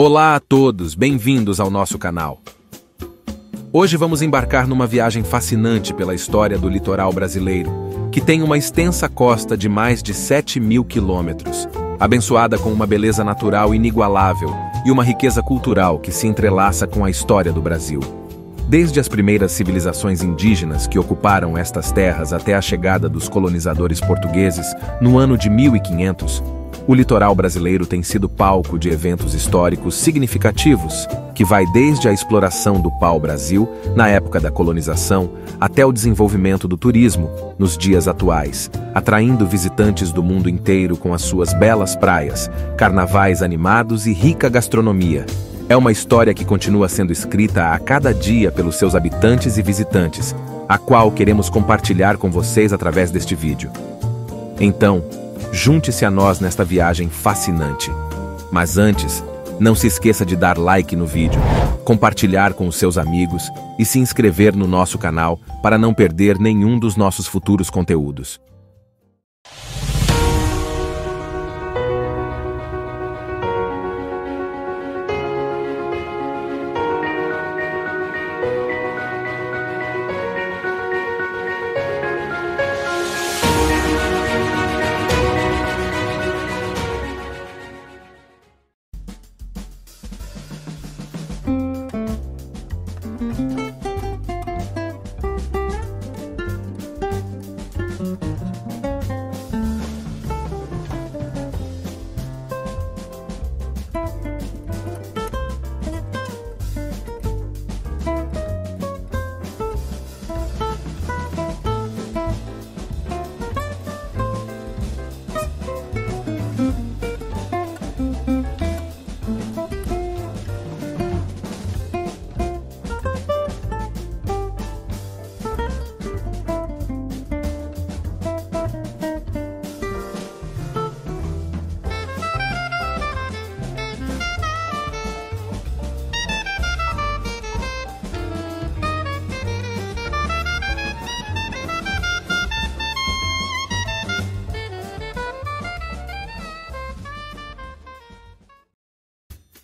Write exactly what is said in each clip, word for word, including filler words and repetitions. Olá a todos, bem-vindos ao nosso canal. Hoje vamos embarcar numa viagem fascinante pela história do litoral brasileiro, que tem uma extensa costa de mais de sete mil quilômetros, abençoada com uma beleza natural inigualável e uma riqueza cultural que se entrelaça com a história do Brasil. Desde as primeiras civilizações indígenas que ocuparam estas terras até a chegada dos colonizadores portugueses no ano de mil e quinhentos, o litoral brasileiro tem sido palco de eventos históricos significativos, que vai desde a exploração do pau-brasil, na época da colonização, até o desenvolvimento do turismo, nos dias atuais, atraindo visitantes do mundo inteiro com as suas belas praias, carnavais animados e rica gastronomia. É uma história que continua sendo escrita a cada dia pelos seus habitantes e visitantes, a qual queremos compartilhar com vocês através deste vídeo. Então, junte-se a nós nesta viagem fascinante. Mas antes, não se esqueça de dar like no vídeo, compartilhar com os seus amigos e se inscrever no nosso canal para não perder nenhum dos nossos futuros conteúdos.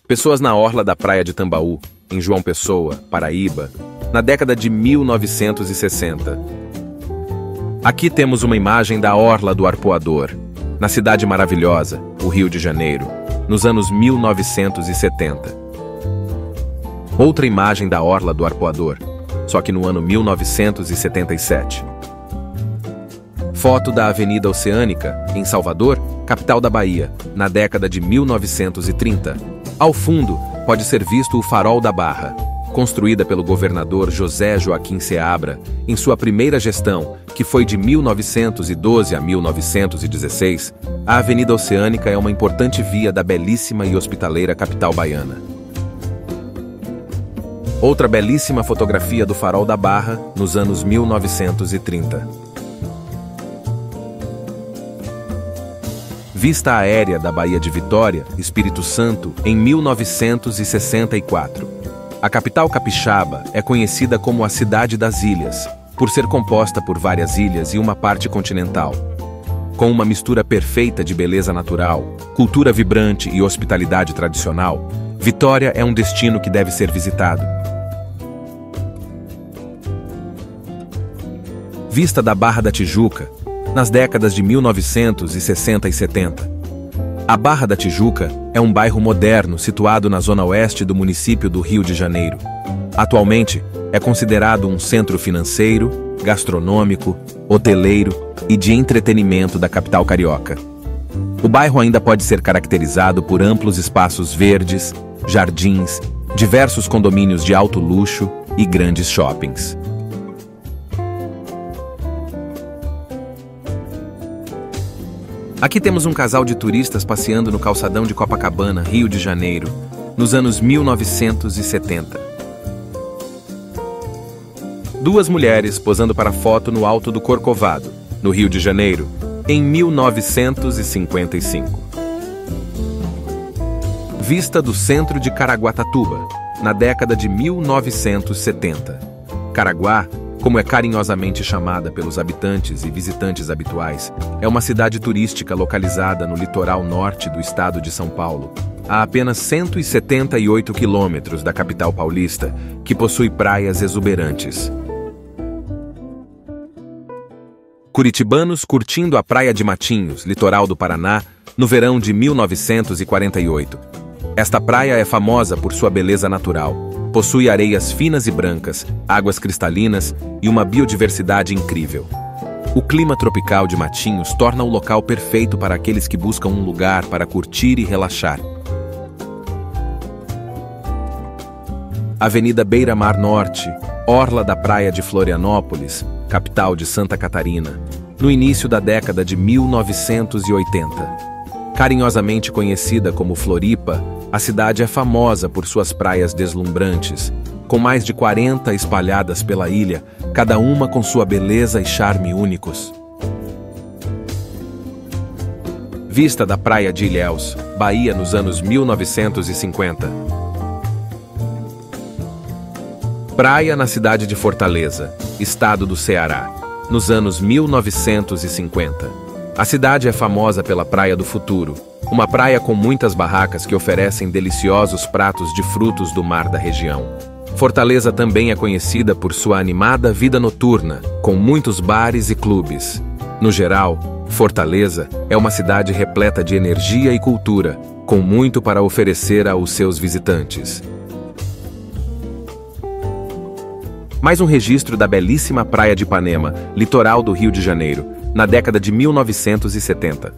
Pessoas na orla da praia de Tambaú, em João Pessoa, Paraíba, na década de mil novecentos e sessenta. Aqui temos uma imagem da orla do Arpoador, na cidade maravilhosa, o Rio de Janeiro, nos anos mil novecentos e setenta. Outra imagem da orla do Arpoador, só que no ano mil novecentos e setenta e sete. Foto da Avenida Oceânica, em Salvador, capital da Bahia, na década de mil novecentos e trinta. Ao fundo, pode ser visto o Farol da Barra, construída pelo governador José Joaquim Seabra em sua primeira gestão, que foi de mil novecentos e doze a mil novecentos e dezesseis. A Avenida Oceânica é uma importante via da belíssima e hospitaleira capital baiana. Outra belíssima fotografia do Farol da Barra, nos anos mil novecentos e trinta. Vista aérea da Baía de Vitória, Espírito Santo, em mil novecentos e sessenta e quatro. A capital capixaba é conhecida como a Cidade das Ilhas, por ser composta por várias ilhas e uma parte continental. Com uma mistura perfeita de beleza natural, cultura vibrante e hospitalidade tradicional, Vitória é um destino que deve ser visitado. Vista da Barra da Tijuca, nas décadas de mil novecentos e sessenta e setenta. A Barra da Tijuca é um bairro moderno situado na zona oeste do município do Rio de Janeiro. Atualmente, é considerado um centro financeiro, gastronômico, hoteleiro e de entretenimento da capital carioca. O bairro ainda pode ser caracterizado por amplos espaços verdes, jardins, diversos condomínios de alto luxo e grandes shoppings. Aqui temos um casal de turistas passeando no calçadão de Copacabana, Rio de Janeiro, nos anos mil novecentos e setenta. Duas mulheres posando para foto no alto do Corcovado, no Rio de Janeiro, em mil novecentos e cinquenta e cinco. Vista do centro de Caraguatatuba, na década de mil novecentos e setenta. Caraguá, como é carinhosamente chamada pelos habitantes e visitantes habituais, é uma cidade turística localizada no litoral norte do estado de São Paulo, a apenas cento e setenta e oito quilômetros da capital paulista, que possui praias exuberantes. Curitibanos curtindo a praia de Matinhos, litoral do Paraná, no verão de mil novecentos e quarenta e oito. Esta praia é famosa por sua beleza natural. Possui areias finas e brancas, águas cristalinas e uma biodiversidade incrível. O clima tropical de Matinhos torna o local perfeito para aqueles que buscam um lugar para curtir e relaxar. Avenida Beira-Mar Norte, orla da praia de Florianópolis, capital de Santa Catarina, no início da década de mil novecentos e oitenta. Carinhosamente conhecida como Floripa, a cidade é famosa por suas praias deslumbrantes, com mais de quarenta espalhadas pela ilha, cada uma com sua beleza e charme únicos. Vista da praia de Ilhéus, Bahia, nos anos mil novecentos e cinquenta. Praia na cidade de Fortaleza, estado do Ceará, nos anos mil novecentos e cinquenta. A cidade é famosa pela Praia do Futuro, uma praia com muitas barracas que oferecem deliciosos pratos de frutos do mar da região. Fortaleza também é conhecida por sua animada vida noturna, com muitos bares e clubes. No geral, Fortaleza é uma cidade repleta de energia e cultura, com muito para oferecer aos seus visitantes. Mais um registro da belíssima Praia de Ipanema, litoral do Rio de Janeiro, na década de mil novecentos e setenta.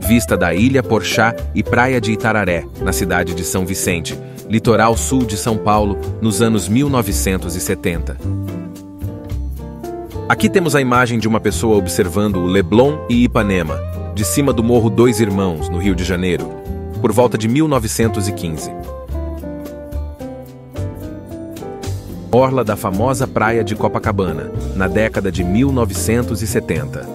Vista da Ilha Porchá e Praia de Itararé, na cidade de São Vicente, litoral sul de São Paulo, nos anos mil novecentos e setenta. Aqui temos a imagem de uma pessoa observando o Leblon e Ipanema, de cima do Morro Dois Irmãos, no Rio de Janeiro, por volta de mil novecentos e quinze. Orla da famosa praia de Copacabana, na década de mil novecentos e setenta.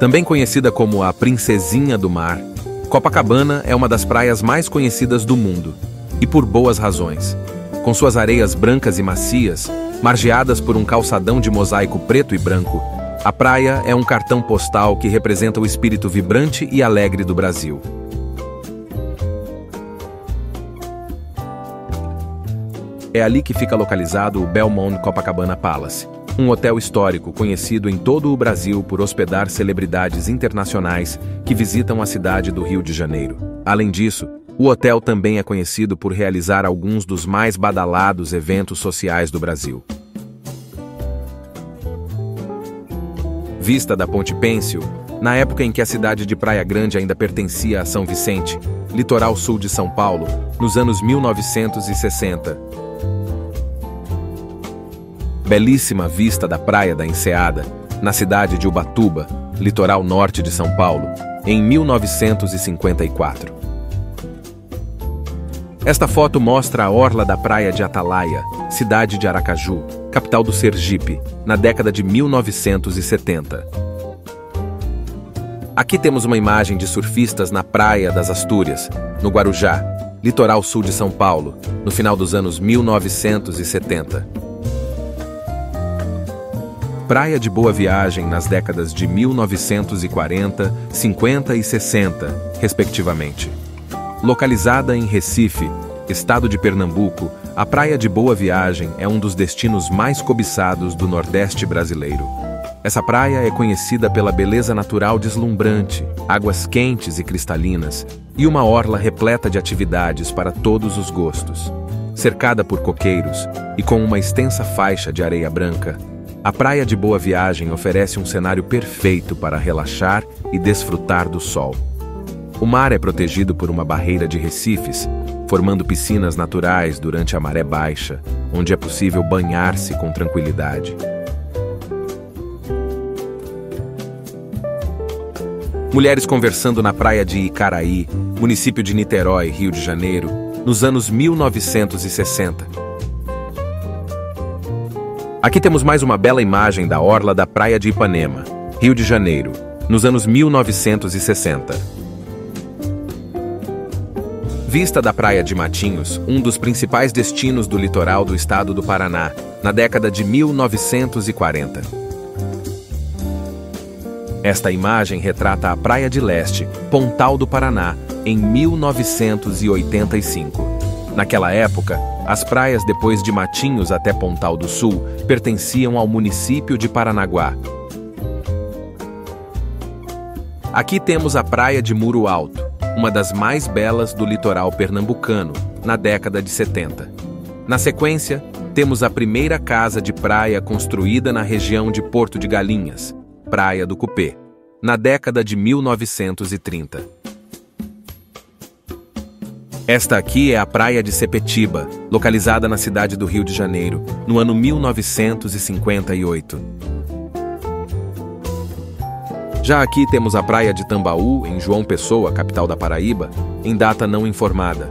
Também conhecida como a Princesinha do Mar, Copacabana é uma das praias mais conhecidas do mundo, e por boas razões. Com suas areias brancas e macias, margeadas por um calçadão de mosaico preto e branco, a praia é um cartão postal que representa o espírito vibrante e alegre do Brasil. É ali que fica localizado o Belmond Copacabana Palace, um hotel histórico conhecido em todo o Brasil por hospedar celebridades internacionais que visitam a cidade do Rio de Janeiro. Além disso, o hotel também é conhecido por realizar alguns dos mais badalados eventos sociais do Brasil. Vista da Ponte Pêncil, na época em que a cidade de Praia Grande ainda pertencia a São Vicente, litoral sul de São Paulo, nos anos mil novecentos e sessenta. Belíssima vista da Praia da Enseada, na cidade de Ubatuba, litoral norte de São Paulo, em mil novecentos e cinquenta e quatro. Esta foto mostra a orla da Praia de Atalaia, cidade de Aracaju, capital do Sergipe, na década de mil novecentos e setenta. Aqui temos uma imagem de surfistas na Praia das Astúrias, no Guarujá, litoral sul de São Paulo, no final dos anos mil novecentos e setenta. Praia de Boa Viagem nas décadas de mil novecentos e quarenta, cinquenta e sessenta, respectivamente. Localizada em Recife, estado de Pernambuco, a Praia de Boa Viagem é um dos destinos mais cobiçados do Nordeste brasileiro. Essa praia é conhecida pela beleza natural deslumbrante, águas quentes e cristalinas, e uma orla repleta de atividades para todos os gostos. Cercada por coqueiros e com uma extensa faixa de areia branca, a Praia de Boa Viagem oferece um cenário perfeito para relaxar e desfrutar do sol. O mar é protegido por uma barreira de recifes, formando piscinas naturais durante a maré baixa, onde é possível banhar-se com tranquilidade. Mulheres conversando na praia de Icaraí, município de Niterói, Rio de Janeiro, nos anos mil novecentos e sessenta. Aqui temos mais uma bela imagem da orla da Praia de Ipanema, Rio de Janeiro, nos anos mil novecentos e sessenta. Vista da Praia de Matinhos, um dos principais destinos do litoral do estado do Paraná, na década de mil novecentos e quarenta. Esta imagem retrata a Praia de Leste, Pontal do Paraná, em mil novecentos e oitenta e cinco. Naquela época, as praias depois de Matinhos até Pontal do Sul pertenciam ao município de Paranaguá. Aqui temos a Praia de Muro Alto, uma das mais belas do litoral pernambucano, na década de setenta. Na sequência, temos a primeira casa de praia construída na região de Porto de Galinhas, Praia do Cupê, na década de mil novecentos e trinta. Esta aqui é a Praia de Sepetiba, localizada na cidade do Rio de Janeiro, no ano mil novecentos e cinquenta e oito. Já aqui temos a Praia de Tambaú, em João Pessoa, capital da Paraíba, em data não informada.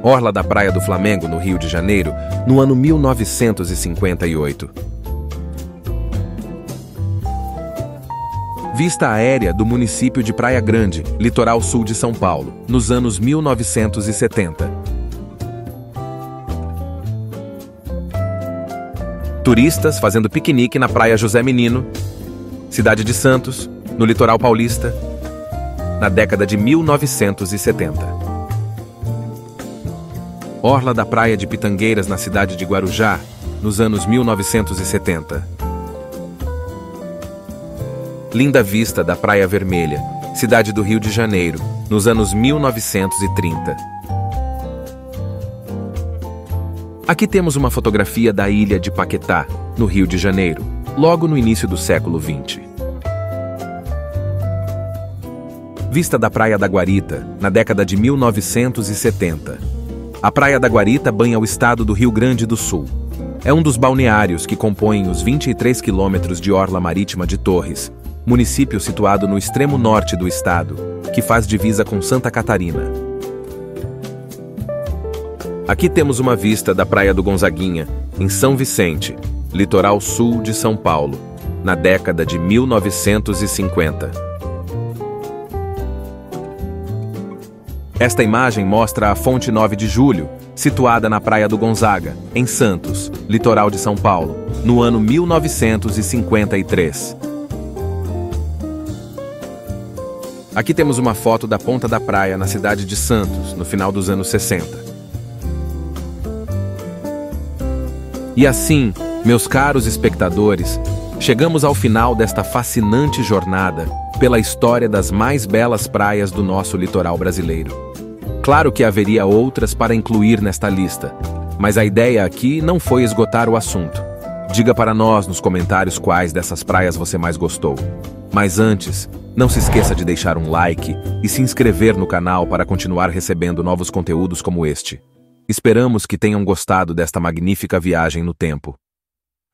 Orla da Praia do Flamengo, no Rio de Janeiro, no ano mil novecentos e cinquenta e oito. Vista aérea do município de Praia Grande, litoral sul de São Paulo, nos anos mil novecentos e setenta. Turistas fazendo piquenique na Praia José Menino, cidade de Santos, no litoral paulista, na década de mil novecentos e setenta. Orla da Praia de Pitangueiras, na cidade de Guarujá, nos anos mil novecentos e setenta. Linda vista da Praia Vermelha, cidade do Rio de Janeiro, nos anos mil novecentos e trinta. Aqui temos uma fotografia da ilha de Paquetá, no Rio de Janeiro, logo no início do século vinte. Vista da Praia da Guarita, na década de mil novecentos e setenta. A Praia da Guarita banha o estado do Rio Grande do Sul. É um dos balneários que compõem os vinte e três quilômetros de orla marítima de Torres, município situado no extremo norte do estado, que faz divisa com Santa Catarina. Aqui temos uma vista da Praia do Gonzaguinha, em São Vicente, litoral sul de São Paulo, na década de mil novecentos e cinquenta. Esta imagem mostra a Fonte nove de julho, situada na Praia do Gonzaga, em Santos, litoral de São Paulo, no ano mil novecentos e cinquenta e três. Aqui temos uma foto da ponta da praia na cidade de Santos, no final dos anos sessenta. E assim, meus caros espectadores, chegamos ao final desta fascinante jornada pela história das mais belas praias do nosso litoral brasileiro. Claro que haveria outras para incluir nesta lista, mas a ideia aqui não foi esgotar o assunto. Diga para nós nos comentários quais dessas praias você mais gostou. Mas antes, não se esqueça de deixar um like e se inscrever no canal para continuar recebendo novos conteúdos como este. Esperamos que tenham gostado desta magnífica viagem no tempo.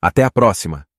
Até a próxima!